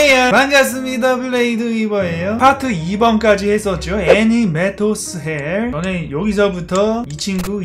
안녕하세요. 반갑습니다. 블레이드 위버예요. 파트 2번까지 했었죠. 애니 메토스 헬. 저는 여기서부터 이 친구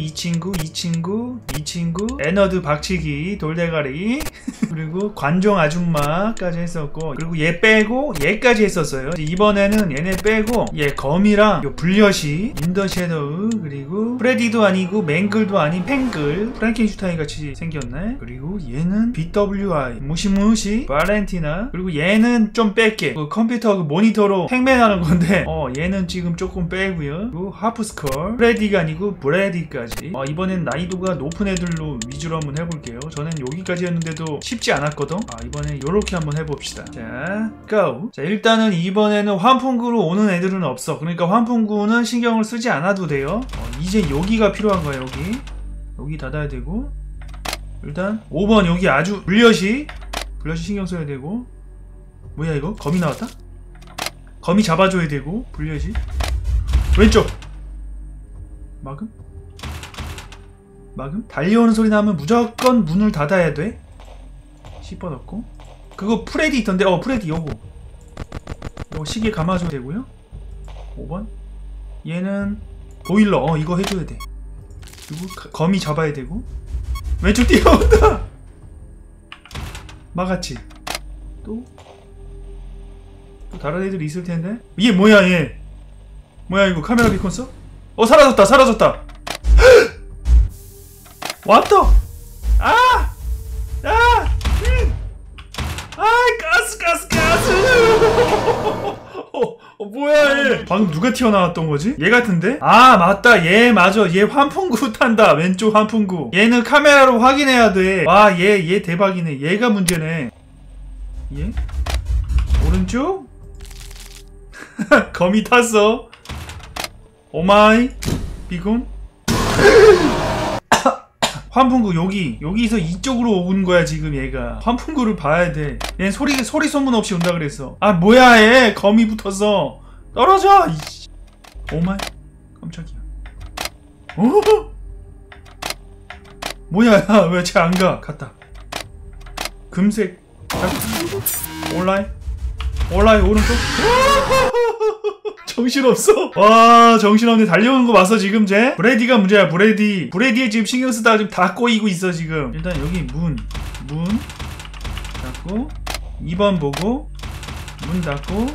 에너드 박치기 돌대가리 그리고 관종 아줌마까지 했었고, 그리고 얘 빼고 얘까지 했었어요. 이번에는 얘네 빼고 얘 검이랑 요 불려시, 인더섀도우, 그리고 프레디도 아니고 맹글도 아닌 펭글 프랑켄슈타인 같이 생겼네. 그리고 얘는 BWI 무시무시 발렌티나. 그리고 얘는 좀 뺄게. 그 컴퓨터 그 모니터로 행맨하는 건데 얘는 지금 조금 빼고요. 그리고 하프스컬, 프레디가 아니고 브레디까지. 이번엔 난이도가 높은 애들로 위주로 한번 해볼게요. 저는 여기까지 했는데도 쉽지 않았거든. 이번엔 요렇게 한번 해봅시다. 자, 고! 자, 일단은 이번에는 환풍구로 오는 애들은 없어. 그러니까 환풍구는 신경을 쓰지 않아도 돼요. 이제 여기가 필요한 거야. 여기 닫아야 되고, 일단 5번 여기 아주 불려시 신경 써야 되고. 뭐야 이거? 거미 나왔다? 거미 잡아줘야 되고. 불려시 왼쪽 막음? 달려오는 소리 나면 무조건 문을 닫아야 돼. 10번 없고, 그거 프레디 있던데. 프레디 요거 시계 감아줘야 되고요. 5번 얘는 보일러 이거 해줘야 돼. 그리고 거미 잡아야 되고. 왼쪽 뛰어온다. 막았지. 또 다른 애들이 있을 텐데. 이게 뭐야 얘? 뭐야 이거? 카메라 비콘 써? 사라졌다. 왔다. 가스. 뭐야 얘? 방금 누가 튀어나왔던 거지? 얘 같은데? 맞다, 얘 맞아. 얘 환풍구 탄다. 왼쪽 환풍구. 얘는 카메라로 확인해야 돼. 와, 얘 대박이네. 얘가 문제네. 얘? 오른쪽? 거미 탔어. 오마이 비곤. 환풍구 여기서 이쪽으로 온 거야 지금. 얘가 환풍구를 봐야 돼. 얘는 소리 소문 없이 온다 그랬어. 뭐야 얘? 거미 붙었어. 떨어져. 오마이 깜짝이야. 뭐야 왜 쟤 안 가? 갔다. 금색 온라인 오른쪽. 정신없어? 와, 정신없네. 달려오는 거 봤어 지금 쟤? 브레디가 문제야. 브레디에 지금 신경쓰다가 지금 다 꼬이고 있어 지금. 일단 여기 문 닫고, 2번 보고 문 닫고,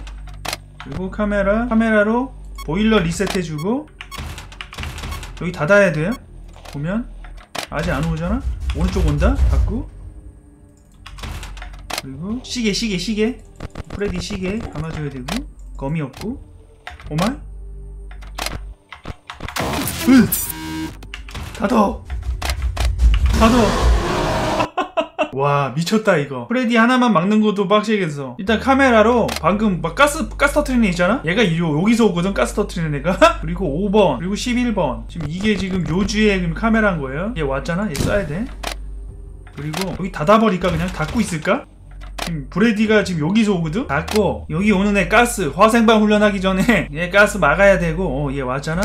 그리고 카메라로 보일러 리셋해주고. 여기 닫아야 돼요. 보면 아직 안 오잖아? 오른쪽 온다? 닫고, 그리고 시계 프레디 시계 감아줘야 되고. 거미 없고. 오마이? 닫어. 와, 미쳤다 이거. 프레디 하나만 막는 것도 빡세겠어. 일단 카메라로 방금 막 가스 터트리는 애 있잖아? 얘가 여기서 오거든. 가스 터트리는 애가. 그리고 5번, 그리고 11번. 지금 이게 지금 요주의 카메라인 거예요. 얘 왔잖아? 얘 써야 돼. 그리고 여기 닫아버릴까? 그냥 닫고 있을까? 브레디가 지금 여기서 오거든? 닫고, 여기 오는 애 가스 화생방 훈련하기 전에 얘 가스 막아야 되고. 얘 왔잖아?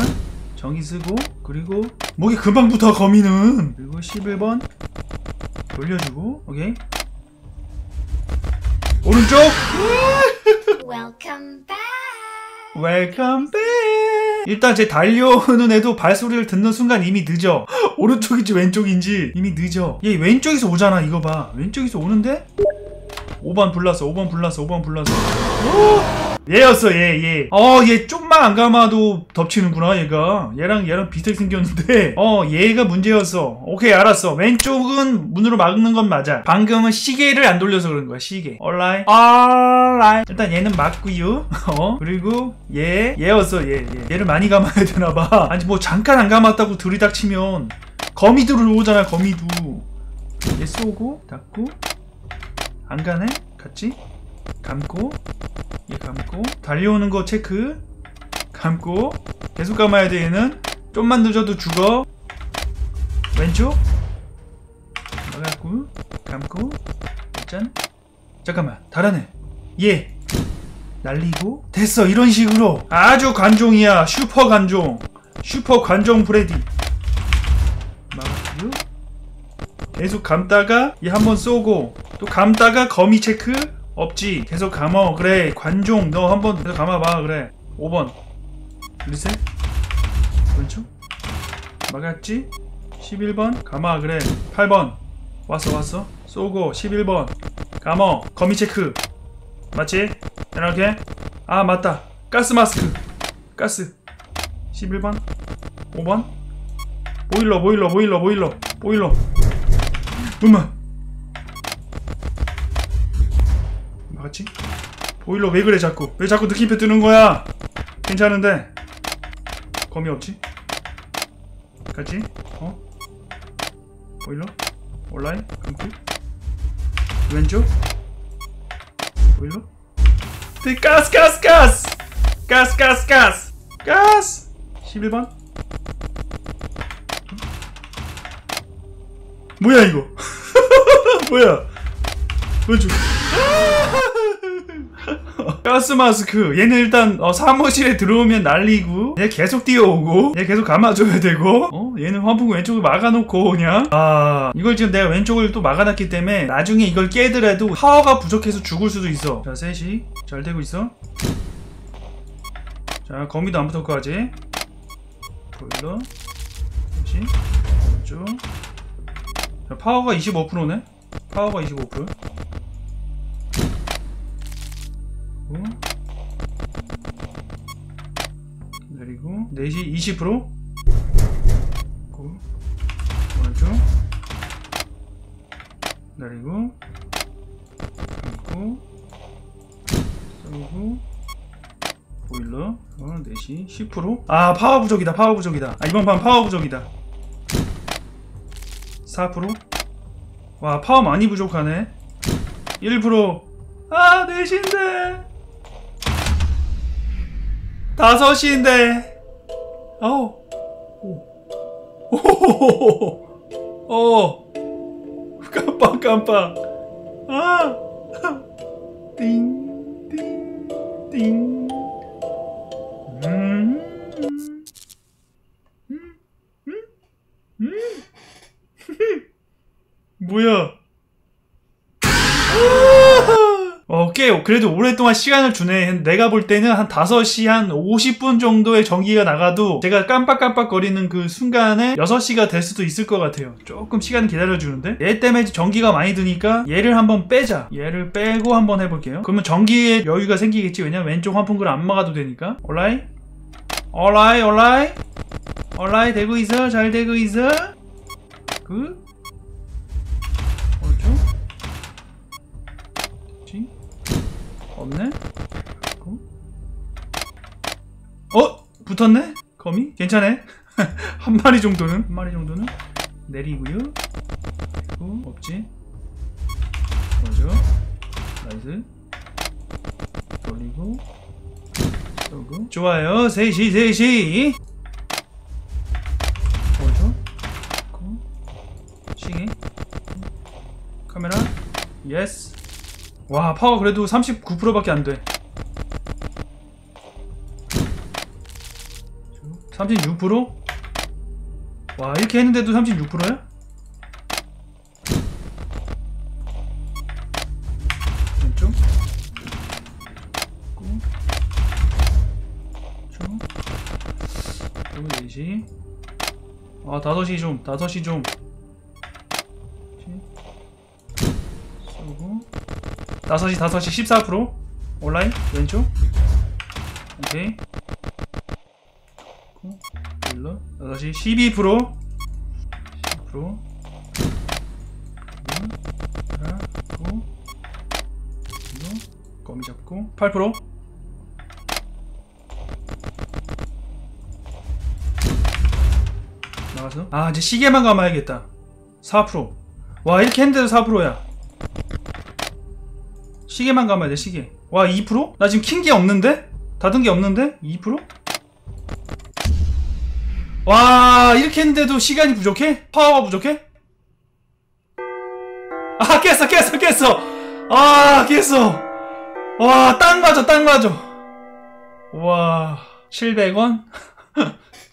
전기 쓰고. 그리고 목이 금방 붙어 거미는. 그리고 11번 돌려주고. 오케이 오른쪽. 웰컴 백. 일단 쟤 달려오는 애도 발소리를 듣는 순간 이미 늦어. 오른쪽인지 왼쪽인지 이미 늦어. 얘 왼쪽에서 오잖아. 이거 봐, 왼쪽에서 오는데. 5번 불났어. 얘였어, 얘. 얘 좀만 안 감아도 덮치는구나, 얘가. 얘랑 비슷하게 생겼는데. 얘가 문제였어. 오케이, 알았어. 왼쪽은 문으로 막는 건 맞아. 방금은 시계를 안 돌려서 그런 거야, 시계. alright. 일단 얘는 맞고요. 그리고 얘였어. 얘를 많이 감아야 되나봐. 아니, 뭐 잠깐 안 감았다고 들이닥치면 거미도 오잖아, 거미도. 얘 쏘고, 닫고. 안 가네? 갔지? 감고, 얘 감고, 달려오는 거 체크, 감고, 계속 감아야 돼. 얘는 좀만 늦어도 죽어. 왼쪽 막았고, 감고, 짠. 잠깐만, 다른 애. 얘 날리고. 됐어. 이런 식으로 아주 관종이야. 슈퍼 관종 브레디. 막았고, 계속 감다가 얘 한번 쏘고, 또 감다가 거미 체크. 없지. 계속 감어. 그래 관종 너 한번 계속 감아봐. 그래 5번 리셋. 그렇죠? 막았지? 11번 감아. 그래 8번 왔어 왔어 쏘고. 11번 감어. 거미 체크 맞지? 이렇게. 아 맞다 가스 마스크 가스. 11번 5번 보일러 보일러 보일러 보일러 보일러 음악 맞지? 보일러 왜 그래 자꾸. 왜 자꾸 느낌표 뜨는 거야. 괜찮은데 거미 없지? 같이? 어? 보일러? 온라인? 금빛? 왼쪽? 보일러? 가스 가스 가스! 가스 가스 가스! 가스! 11번? 뭐야 이거? 뭐야? 왼쪽 가스 마스크. 얘는 일단 사무실에 들어오면 날리고, 얘 계속 뛰어오고, 얘 계속 감아줘야 되고, 얘는 환풍구 왼쪽을 막아놓고 그냥. 아 이걸 지금 내가 왼쪽을 또 막아놨기 때문에 나중에 이걸 깨더라도 파워가 부족해서 죽을 수도 있어. 자 셋이 잘 되고 있어. 자 거미도 안 붙을 거 같지. 보일러 잠시 왼쪽. 자 파워가 25%네 파워가 25%. 그리고 4시 20% 고 오른쪽 내리고 감고 쏘고 보일러 4시 10%. 아 파워 부족이다 파워 부족이다. 아 이번 판 파워 부족이다. 4% 와 파워 많이 부족하네. 1% 아 4시인데 5시인데 아우 오호호호호 깜빡깜빡 아 띵띵띵 뭐야. 꽤 그래도 오랫동안 시간을 주네. 내가 볼 때는 한 5시 한 50분 정도의 전기가 나가도 제가 깜빡깜빡 거리는 그 순간에 6시가 될 수도 있을 것 같아요. 조금 시간 기다려주는데 얘 때문에 전기가 많이 드니까 얘를 한번 빼자. 얘를 빼고 한번 해볼게요. 그러면 전기에 여유가 생기겠지. 왜냐면 왼쪽 환풍구를 안 막아도 되니까. alright alright alright alright 되고 있어 잘 되고 있어. 그 없네? 어? 붙었네? 거미? 괜찮네? 한 마리 정도는? 한 마리 정도는? 내리고요. 그리고 없지? 맞아. 나이스. 돌리고. 쏘고. 좋아요. 3시, 3시! 맞아. 시계. 카메라. 예스. 와 파워 그래도 39% 밖에 안돼. 36%? 와 이렇게 했는데도 36%야? 왼쪽 쭉 그리고 4시 아 5시 좀 5시 좀 쏘고 5시 5시 14% 온라인 왼쪽 오케이. 일로 5시 12% 10% 하나 고 일로 거미 잡고 8% 나가서 아 이제 시계만 감아야겠다. 4% 와 이렇게 했는데도 4%야. 시계만 감아야 돼 시계. 와 2%? 나 지금 킨 게 없는데? 닫은 게 없는데? 2%? 와 이렇게 했는데도 시간이 부족해? 파워가 부족해? 아 깼어 깼어 깼어 아 깼어. 와 딱 맞아 딱 맞아. 와 700원?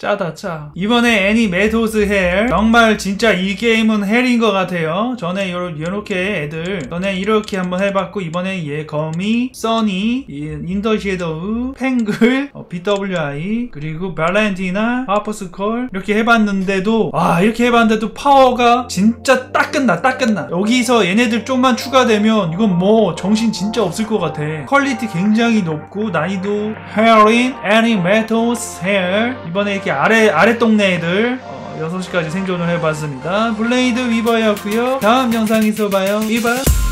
짜다 짜. 이번에 애니 메토스 헬, 정말 진짜 이 게임은 헬인 것 같아요. 전에 요렇게 애들, 전에 이렇게 한번 해봤고, 이번에 얘 거미, 써니, 인더 섀도우, 팽글, BWI, 그리고 발렌티나, 하프스콜 이렇게 해봤는데도, 와 이렇게 해봤는데도 파워가 진짜 딱 끝나. 여기서 얘네들 좀만 추가되면 이건 뭐 정신 진짜 없을 것 같아. 퀄리티 굉장히 높고 난이도 헬인 애니 메토스 헬. 이번에 이렇게 아래 동네 애들 6시까지 생존을 해봤습니다. 블레이드 위버였고요. 다음 영상에서 봐요. 위버.